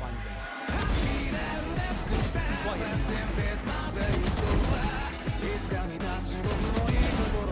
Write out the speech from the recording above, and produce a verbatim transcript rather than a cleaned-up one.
find them. Why?